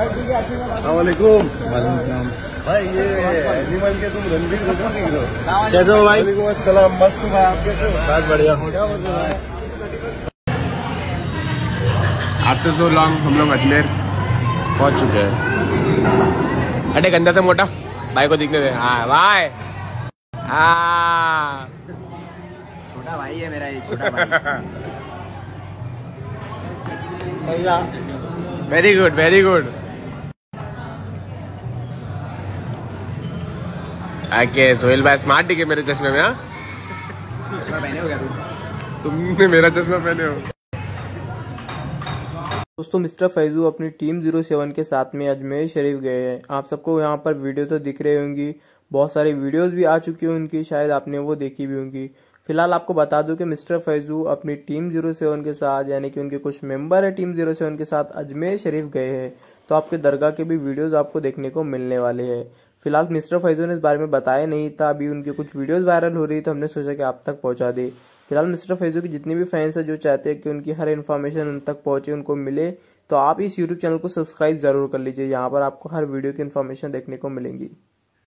भाई ये एनिमल के तुम रणबीर कैसे हो भाई? मस्त हूँ भाई, आप कैसे हो? बहुत बढ़िया हूँ। आफ्टर सो लॉन्ग हम लोग अजमेर पहुँच चुके हैं। अरे गंदा से मोटा भाई को दिखने दे। हाँ भाई, हाँ छोटा भाई है मेरा ये, छोटा भाई। Very good, very good. Okay Sohail भाई स्मार्ट दिखे मेरे चश्मे में। चश्मा पहने हो क्या तुमने? मेरा चश्मा पहने हो। दोस्तों मिस्टर फैजू अपनी टीम 07 के साथ में अजमेर शरीफ गए हैं। आप सबको यहाँ पर वीडियो तो दिख रही होंगी, बहुत सारी वीडियोस भी आ चुकी हैं उनकी, शायद आपने वो देखी भी होंगी। फिलहाल आपको बता दूं कि मिस्टर फैजू अपनी टीम 07 के साथ, यानी कि उनके कुछ मेंबर है टीम 07 के साथ, अजमेर शरीफ गए हैं। तो आपके दरगाह के भी वीडियोस आपको देखने को मिलने वाले हैं। फिलहाल मिस्टर फैजू ने इस बारे में बताया नहीं था, अभी उनके कुछ वीडियोस वायरल हो रही तो हमने सोचा कि आप तक पहुंचा दे। फिलहाल मिस्टर फैजू के जितने भी फैंस हैं जो चाहते हैं कि उनकी हर इन्फॉर्मेशन उन तक पहुंचे, उनको मिले, तो आप इस यूट्यूब चैनल को सब्सक्राइब जरूर कर लीजिए। यहाँ पर आपको हर वीडियो की इन्फॉर्मेशन देखने को मिलेंगी।